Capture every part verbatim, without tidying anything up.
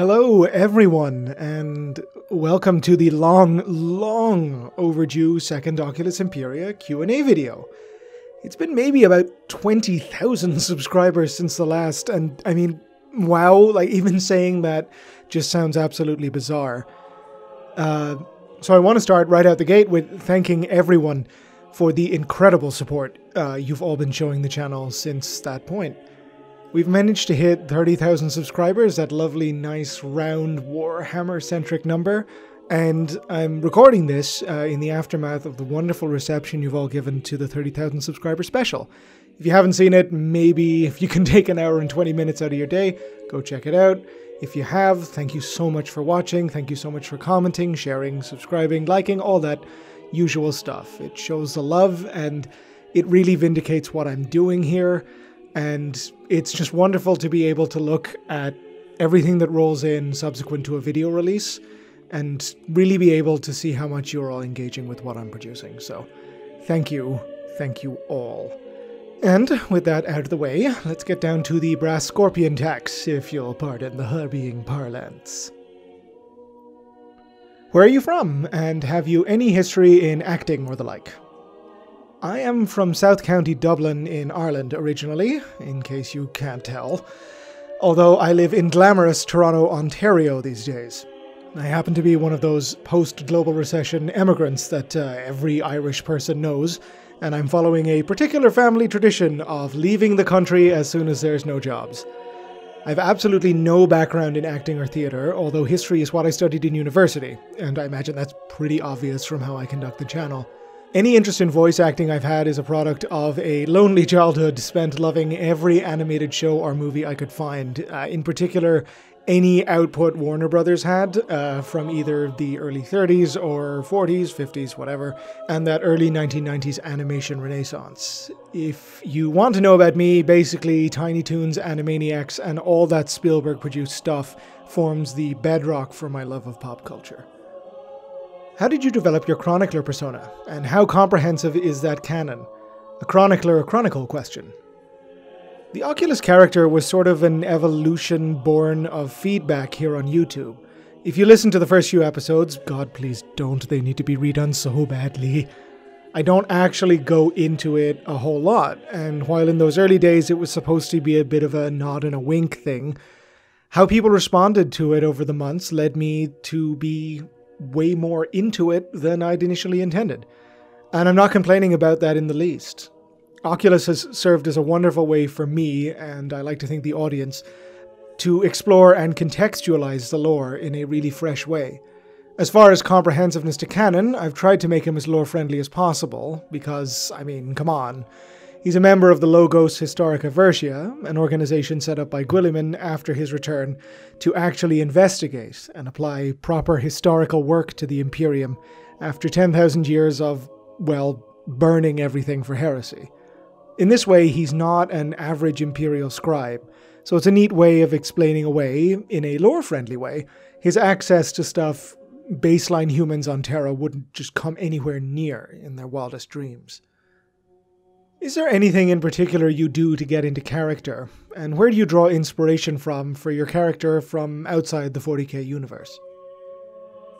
Hello, everyone, and welcome to the long, long overdue second Oculus Imperia Q and A video. It's been maybe about twenty thousand subscribers since the last, and I mean, wow, like even saying that just sounds absolutely bizarre. Uh, so I want to start right out the gate with thanking everyone for the incredible support uh, you've all been showing the channel since that point. We've managed to hit thirty thousand subscribers, that lovely, nice, round, Warhammer-centric number, and I'm recording this uh, in the aftermath of the wonderful reception you've all given to the thirty thousand subscriber special. If you haven't seen it, maybe if you can take an hour and twenty minutes out of your day, go check it out. If you have, thank you so much for watching, thank you so much for commenting, sharing, subscribing, liking, all that usual stuff. It shows the love, and it really vindicates what I'm doing here. And it's just wonderful to be able to look at everything that rolls in subsequent to a video release and really be able to see how much you're all engaging with what I'm producing. So thank you. Thank you all. And with that out of the way, let's get down to the brass scorpion tax, if you'll pardon the hurrying parlance. Where are you from? And have you any history in acting or the like? I am from South County, Dublin in Ireland originally, in case you can't tell, although I live in glamorous Toronto, Ontario these days. I happen to be one of those post-global recession emigrants that uh, every Irish person knows, and I'm following a particular family tradition of leaving the country as soon as there's no jobs. I've absolutely no background in acting or theatre, although history is what I studied in university, and I imagine that's pretty obvious from how I conduct the channel. Any interest in voice acting I've had is a product of a lonely childhood spent loving every animated show or movie I could find, uh, in particular any output Warner Brothers had uh, from either the early thirties or forties, fifties, whatever, and that early nineteen nineties animation renaissance. If you want to know about me, basically Tiny Toons, Animaniacs, and all that Spielberg-produced stuff forms the bedrock for my love of pop culture. How did you develop your chronicler persona, and how comprehensive is that canon? A chronicler or chronicle question. The Oculus character was sort of an evolution born of feedback here on YouTube. If you listen to the first few episodes, God please don't, they need to be redone so badly. I don't actually go into it a whole lot, and while in those early days it was supposed to be a bit of a nod and a wink thing, how people responded to it over the months led me to be way more into it than I'd initially intended. And I'm not complaining about that in the least. Oculus has served as a wonderful way for me, and I like to think the audience, to explore and contextualize the lore in a really fresh way. As far as comprehensiveness to canon, I've tried to make him as lore-friendly as possible, because, I mean, come on. He's a member of the Logos Historica Versia, an organization set up by Guilliman after his return to actually investigate and apply proper historical work to the Imperium after ten thousand years of, well, burning everything for heresy. In this way, he's not an average Imperial scribe, so it's a neat way of explaining away, in a lore-friendly way, his access to stuff baseline humans on Terra wouldn't just come anywhere near in their wildest dreams. Is there anything in particular you do to get into character, and where do you draw inspiration from for your character from outside the forty K universe?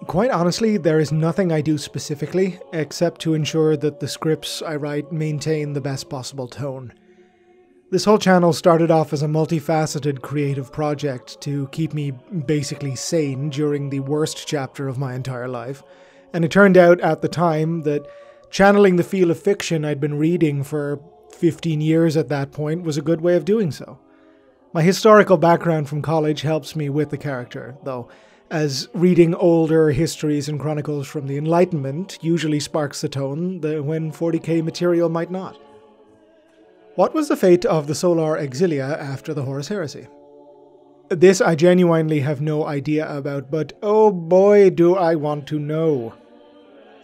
Quite honestly, there is nothing I do specifically, except to ensure that the scripts I write maintain the best possible tone. This whole channel started off as a multifaceted creative project to keep me basically sane during the worst chapter of my entire life, and it turned out at the time that channeling the feel of fiction I'd been reading for fifteen years at that point was a good way of doing so. My historical background from college helps me with the character, though, as reading older histories and chronicles from the Enlightenment usually sparks the tone that when forty K material might not. What was the fate of the Solar Exilia after the Horus Heresy? This I genuinely have no idea about, but oh boy do I want to know.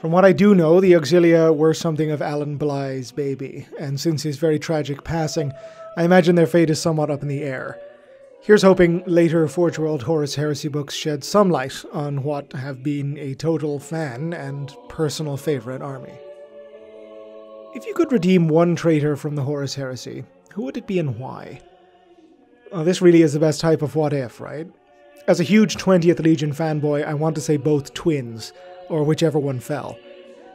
From what I do know, the Auxilia were something of Alan Bly's baby, and since his very tragic passing, I imagine their fate is somewhat up in the air. Here's hoping later Forge World Horus Heresy books shed some light on what have been a total fan and personal favourite army. If you could redeem one traitor from the Horus Heresy, who would it be and why? Well, this really is the best type of what if, right? As a huge twentieth Legion fanboy, I want to say both twins, or whichever one fell.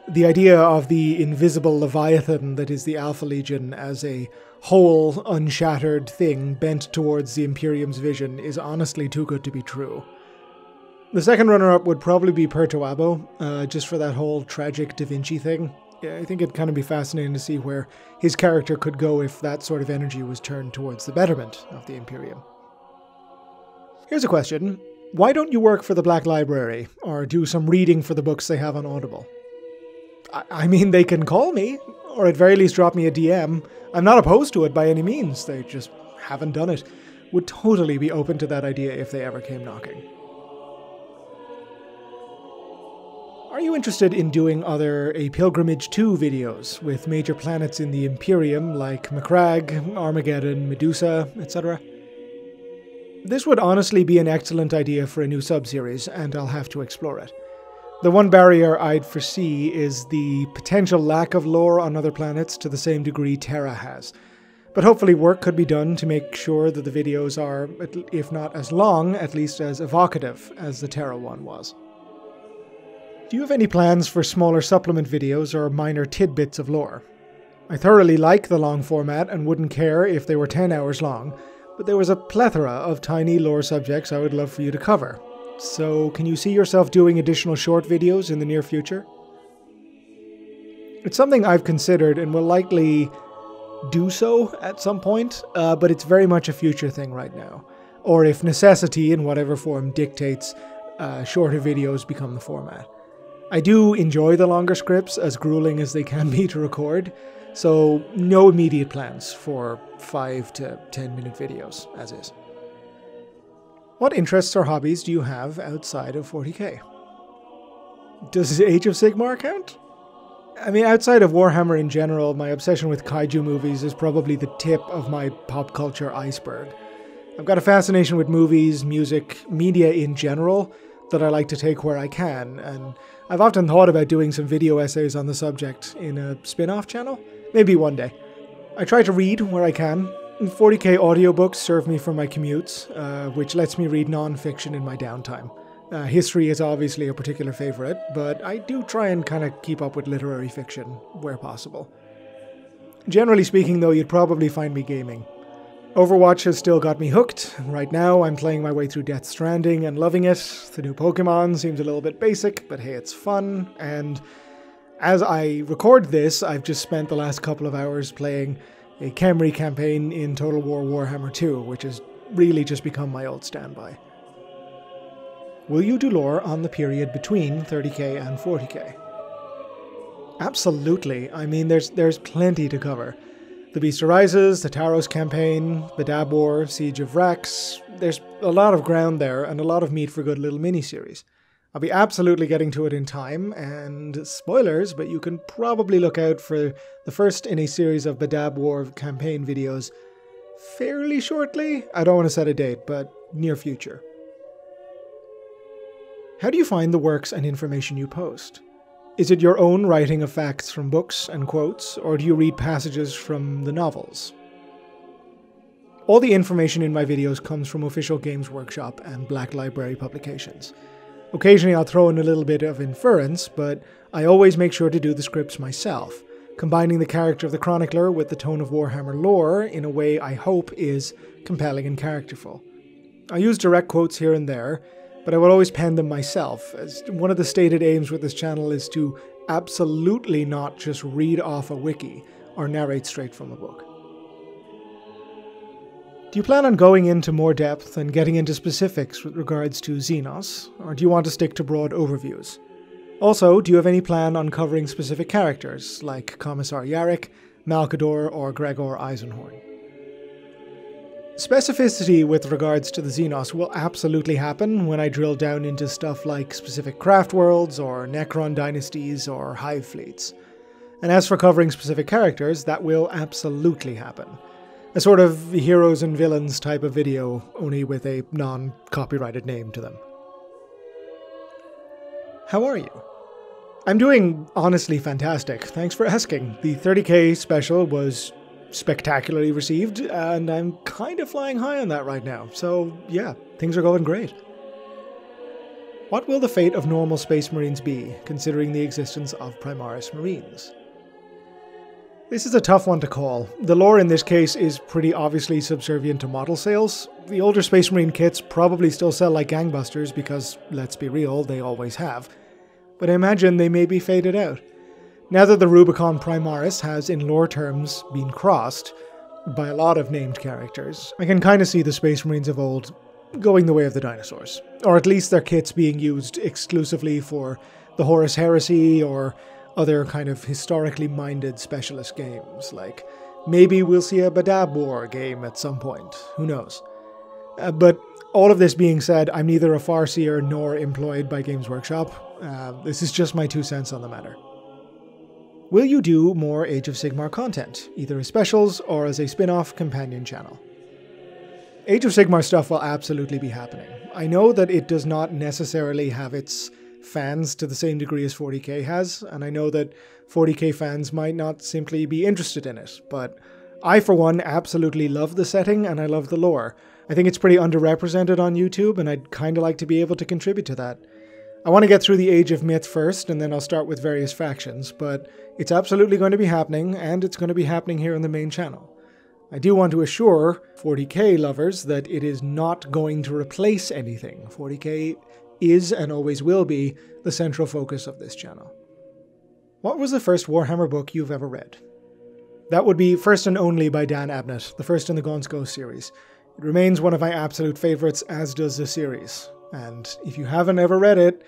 The idea of the invisible Leviathan that is the Alpha Legion as a whole, unshattered thing bent towards the Imperium's vision is honestly too good to be true. The second runner-up would probably be Perturabo, uh, just for that whole tragic Da Vinci thing. Yeah, I think it'd kind of be fascinating to see where his character could go if that sort of energy was turned towards the betterment of the Imperium. Here's a question. Why don't you work for the Black Library, or do some reading for the books they have on Audible? I mean, they can call me, or at very least drop me a D M. I'm not opposed to it by any means, they just haven't done it. Would totally be open to that idea if they ever came knocking. Are you interested in doing other A Pilgrimage two videos with major planets in the Imperium like Macragge, Armageddon, Medusa, et cetera? This would honestly be an excellent idea for a new subseries, and I'll have to explore it. The one barrier I'd foresee is the potential lack of lore on other planets to the same degree Terra has. But hopefully work could be done to make sure that the videos are, if not as long, at least as evocative as the Terra one was. Do you have any plans for smaller supplement videos or minor tidbits of lore? I thoroughly like the long format and wouldn't care if they were ten hours long, but there was a plethora of tiny lore subjects I would love for you to cover. So, can you see yourself doing additional short videos in the near future? It's something I've considered and will likely do so at some point, uh, but it's very much a future thing right now. Or if necessity, in whatever form, dictates, uh, shorter videos become the format. I do enjoy the longer scripts, as grueling as they can be to record, so no immediate plans for five to ten minute videos, as is. What interests or hobbies do you have outside of forty K? Does Age of Sigmar count? I mean, outside of Warhammer in general, my obsession with kaiju movies is probably the tip of my pop culture iceberg. I've got a fascination with movies, music, media in general that I like to take where I can, and I've often thought about doing some video essays on the subject in a spin-off channel. Maybe one day. I try to read where I can. forty K audiobooks serve me for my commutes, uh, which lets me read non-fiction in my downtime. Uh, history is obviously a particular favorite, but I do try and kind of keep up with literary fiction where possible. Generally speaking, though, you'd probably find me gaming. Overwatch has still got me hooked. Right now, I'm playing my way through Death Stranding and loving it. The new Pokemon seems a little bit basic, but hey, it's fun, and as I record this, I've just spent the last couple of hours playing a Khemri campaign in Total War Warhammer two, which has really just become my old standby. Will you do lore on the period between thirty K and forty K? Absolutely. I mean, there's there's plenty to cover. The Beast Arises, the Taros campaign, the Badab War, Siege of Rax. There's a lot of ground there, and a lot of meat for good little miniseries. I'll be absolutely getting to it in time, and spoilers, but you can probably look out for the first in a series of Badab War campaign videos fairly shortly. I don't want to set a date, but near future. How do you find the works and information you post? Is it your own writing of facts from books and quotes, or do you read passages from the novels? All the information in my videos comes from official Games Workshop and Black Library publications. Occasionally I'll throw in a little bit of inference, but I always make sure to do the scripts myself, combining the character of the chronicler with the tone of Warhammer lore in a way I hope is compelling and characterful. I use direct quotes here and there, but I will always pen them myself, as one of the stated aims with this channel is to absolutely not just read off a wiki or narrate straight from a book. Do you plan on going into more depth and getting into specifics with regards to Xenos, or do you want to stick to broad overviews? Also, do you have any plan on covering specific characters, like Commissar Yarrick, Malcador, or Gregor Eisenhorn? Specificity with regards to the Xenos will absolutely happen when I drill down into stuff like specific craft worlds, or Necron dynasties, or hive fleets. And as for covering specific characters, that will absolutely happen. A sort of heroes and villains type of video, only with a non-copyrighted name to them. How are you? I'm doing honestly fantastic, thanks for asking. The thirty K special was spectacularly received, and I'm kind of flying high on that right now, so yeah, things are going great. What will the fate of normal Space Marines be, considering the existence of Primaris Marines? This is a tough one to call. The lore in this case is pretty obviously subservient to model sales. The older Space Marine kits probably still sell like gangbusters because, let's be real, they always have. But I imagine they may be faded out. Now that the Rubicon Primaris has, in lore terms, been crossed by a lot of named characters, I can kind of see the Space Marines of old going the way of the dinosaurs. Or at least their kits being used exclusively for the Horus Heresy or other kind of historically minded specialist games. Like, maybe we'll see a Badab War game at some point, who knows. Uh, but all of this being said, I'm neither a farseer nor employed by Games Workshop. Uh, this is just my two cents on the matter. Will you do more Age of Sigmar content, either as specials or as a spin-off companion channel? Age of Sigmar stuff will absolutely be happening. I know that it does not necessarily have its fans to the same degree as forty K has, and I know that forty K fans might not simply be interested in it, but I, for one, absolutely love the setting and I love the lore. I think it's pretty underrepresented on YouTube, and I'd kind of like to be able to contribute to that. I want to get through the Age of Myth first, and then I'll start with various factions, but it's absolutely going to be happening, and it's going to be happening here on the main channel. I do want to assure forty K lovers that it is not going to replace anything. forty K is and always will be the central focus of this channel. What was the first Warhammer book you've ever read? That would be First and Only by Dan Abnett, the first in the Gaunt's Ghost series. It remains one of my absolute favorites, as does the series. And if you haven't ever read it,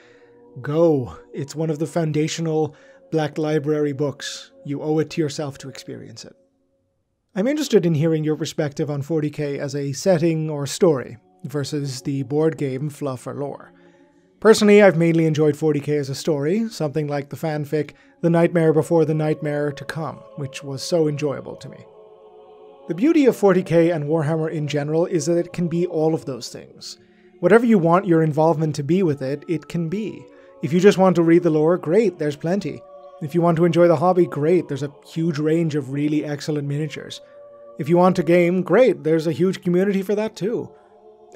go. It's one of the foundational Black Library books. You owe it to yourself to experience it. I'm interested in hearing your perspective on forty K as a setting or story versus the board game fluff or lore. Personally, I've mainly enjoyed forty K as a story, something like the fanfic The Nightmare Before the Nightmare to Come, which was so enjoyable to me. The beauty of forty K and Warhammer in general is that it can be all of those things. Whatever you want your involvement to be with it, it can be. If you just want to read the lore, great, there's plenty. If you want to enjoy the hobby, great, there's a huge range of really excellent miniatures. If you want to game, great, there's a huge community for that too.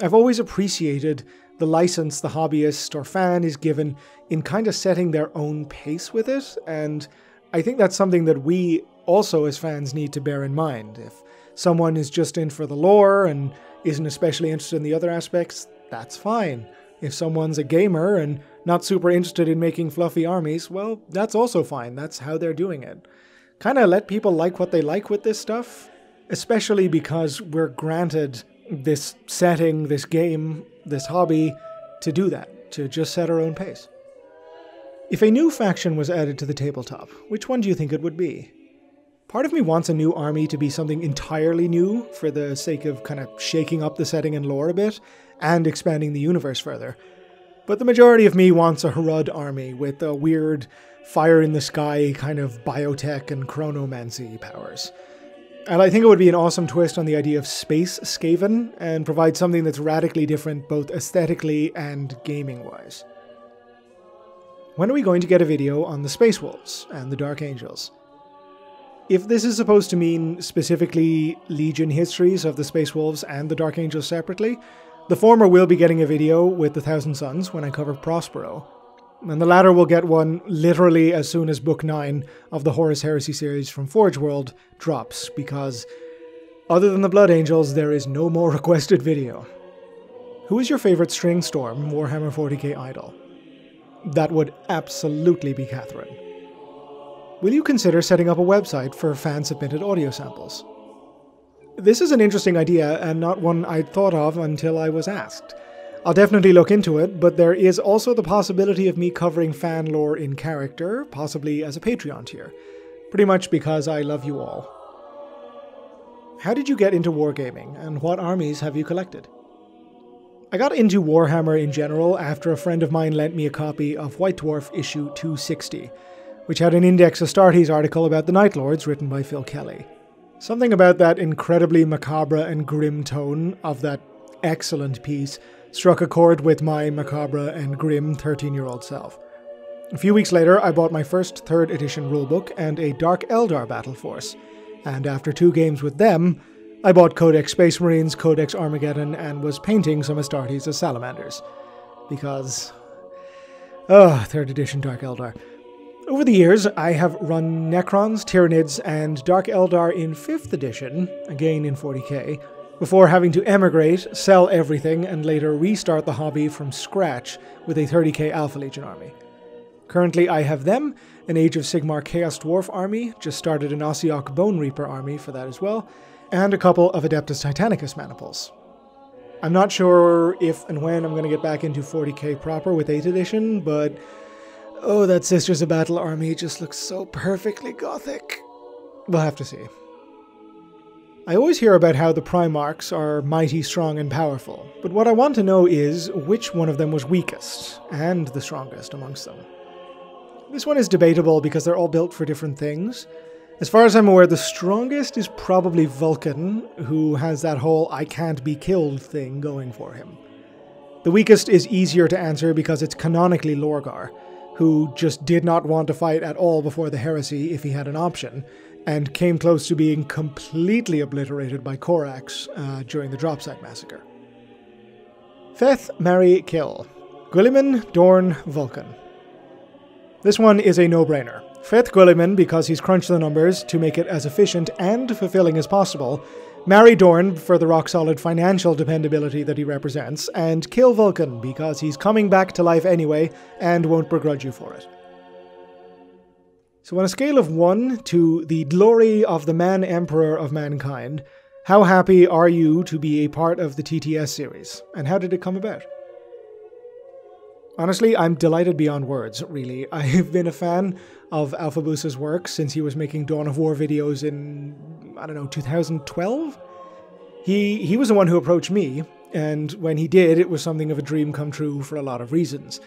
I've always appreciated the license the hobbyist or fan is given in kind of setting their own pace with it, and I think that's something that we also as fans need to bear in mind. If someone is just in for the lore and isn't especially interested in the other aspects, that's fine. If someone's a gamer and not super interested in making fluffy armies, well, that's also fine. That's how they're doing it. Kind of let people like what they like with this stuff, especially because we're granted this setting, this game, this hobby to do that, to just set our own pace. If a new faction was added to the tabletop, which one do you think it would be? Part of me wants a new army to be something entirely new for the sake of kind of shaking up the setting and lore a bit and expanding the universe further. But the majority of me wants a Harud army with a weird fire-in-the-sky kind of biotech and chronomancy powers. And I think it would be an awesome twist on the idea of Space Skaven and provide something that's radically different both aesthetically and gaming-wise. When are we going to get a video on the Space Wolves and the Dark Angels? If this is supposed to mean specifically Legion histories of the Space Wolves and the Dark Angels separately, the former will be getting a video with the Thousand Sons when I cover Prospero, and the latter will get one literally as soon as Book nine of the Horus Heresy series from Forge World drops, because other than the Blood Angels, there is no more requested video. Who is your favorite String Storm Warhammer forty K idol? That would absolutely be Catherine. Will you consider setting up a website for fan-submitted audio samples? This is an interesting idea, and not one I'd thought of until I was asked. I'll definitely look into it, but there is also the possibility of me covering fan lore in character, possibly as a Patreon tier. Pretty much because I love you all. How did you get into wargaming, and what armies have you collected? I got into Warhammer in general after a friend of mine lent me a copy of White Dwarf issue two sixty, which had an Index Astartes article about the Night Lords written by Phil Kelly. Something about that incredibly macabre and grim tone of that excellent piece struck a chord with my macabre and grim thirteen-year-old self. A few weeks later, I bought my first third edition rulebook and a Dark Eldar Battle Force, and after two games with them, I bought Codex Space Marines, Codex Armageddon, and was painting some Astartes as salamanders. Because Oh, third edition Dark Eldar. Over the years, I have run Necrons, Tyranids, and Dark Eldar in fifth edition, again in forty K, before having to emigrate, sell everything, and later restart the hobby from scratch with a thirty K Alpha Legion army. Currently I have them, an Age of Sigmar Chaos Dwarf army, just started an Ossiok Bone Reaper army for that as well, and a couple of Adeptus Titanicus maniples. I'm not sure if and when I'm going to get back into forty K proper with eighth edition, but oh, that Sisters of Battle army just looks so perfectly gothic. We'll have to see. I always hear about how the Primarchs are mighty, strong, and powerful, but what I want to know is which one of them was weakest, and the strongest amongst them. This one is debatable because they're all built for different things. As far as I'm aware, the strongest is probably Vulcan, who has that whole I can't be killed thing going for him. The weakest is easier to answer because it's canonically Lorgar, who just did not want to fight at all before the Heresy if he had an option, and came close to being completely obliterated by Korax uh, during the Dropsack Massacre. Feth, marry, kill. Guilliman, Dorn, Vulcan. This one is a no-brainer. Feth Guilliman because he's crunched the numbers to make it as efficient and fulfilling as possible, marry Dorn for the rock-solid financial dependability that he represents, and kill Vulcan because he's coming back to life anyway and won't begrudge you for it. So on a scale of one to the glory of the man-emperor of mankind, how happy are you to be a part of the T T S series, and how did it come about? Honestly, I'm delighted beyond words, really. I've been a fan of Alphabusa's work since he was making Dawn of War videos in, I don't know, two thousand twelve? He, he was the one who approached me, and when he did, it was something of a dream come true for a lot of reasons.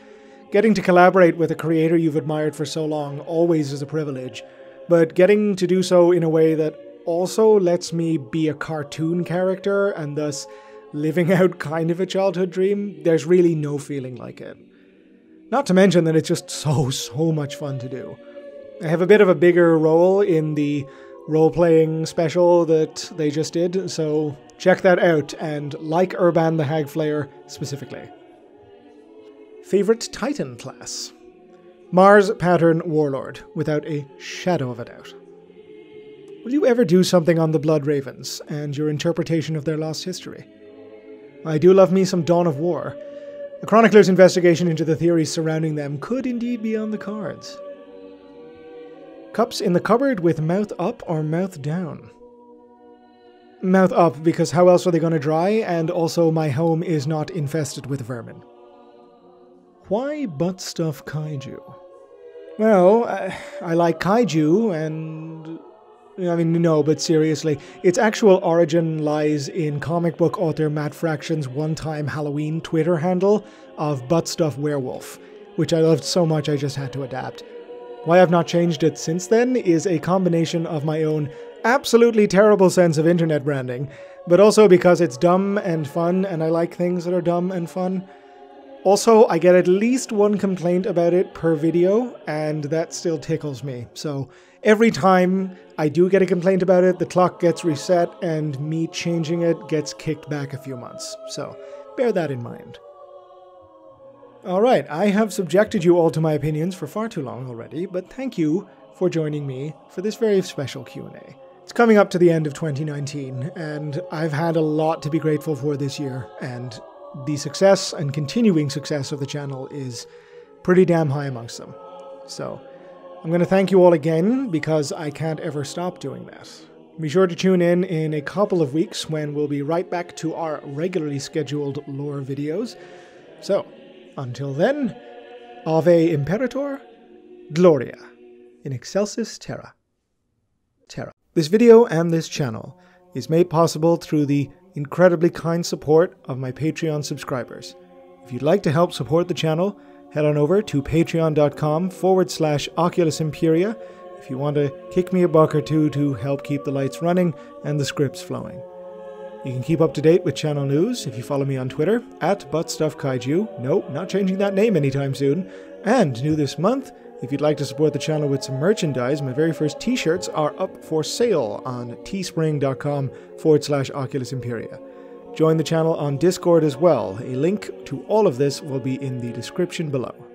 Getting to collaborate with a creator you've admired for so long always is a privilege, but getting to do so in a way that also lets me be a cartoon character and thus living out kind of a childhood dream, there's really no feeling like it. Not to mention that it's just so, so much fun to do. I have a bit of a bigger role in the role-playing special that they just did, so check that out, and like Urban the Hagflayer specifically. Favorite Titan class? Mars Pattern Warlord, without a shadow of a doubt. Will you ever do something on the Blood Ravens and your interpretation of their lost history? I do love me some Dawn of War. The Chronicler's investigation into the theories surrounding them could indeed be on the cards. Cups in the cupboard with mouth up or mouth down? Mouth up, because how else are they going to dry, and also my home is not infested with vermin. Why butt-stuff kaiju? Well, I, I like kaiju, and... I mean, no, but seriously, its actual origin lies in comic book author Matt Fraction's one-time Halloween Twitter handle of butt-stuff werewolf, which I loved so much I just had to adapt. Why I've not changed it since then is a combination of my own absolutely terrible sense of internet branding, but also because it's dumb and fun, and I like things that are dumb and fun. Also, I get at least one complaint about it per video, and that still tickles me. So every time I do get a complaint about it, the clock gets reset, and me changing it gets kicked back a few months. So bear that in mind. Alright, I have subjected you all to my opinions for far too long already, but thank you for joining me for this very special Q and A. It's coming up to the end of twenty nineteen, and I've had a lot to be grateful for this year, and the success and continuing success of the channel is pretty damn high amongst them. So I'm going to thank you all again because I can't ever stop doing that. Be sure to tune in in a couple of weeks when we'll be right back to our regularly scheduled lore videos. So until then, Ave Imperator, Gloria, in Excelsis Terra. Terra. This video and this channel is made possible through the incredibly kind support of my Patreon subscribers. If you'd like to help support the channel, head on over to patreon.com forward slash Oculus Imperia if you want to kick me a buck or two to help keep the lights running and the scripts flowing. You can keep up to date with channel news if you follow me on Twitter, at ButtStuffKaiju, nope, not changing that name anytime soon, and new this month, if you'd like to support the channel with some merchandise, my very first t-shirts are up for sale on teespring.com forward slash Oculus Imperia. Join the channel on Discord as well. A link to all of this will be in the description below.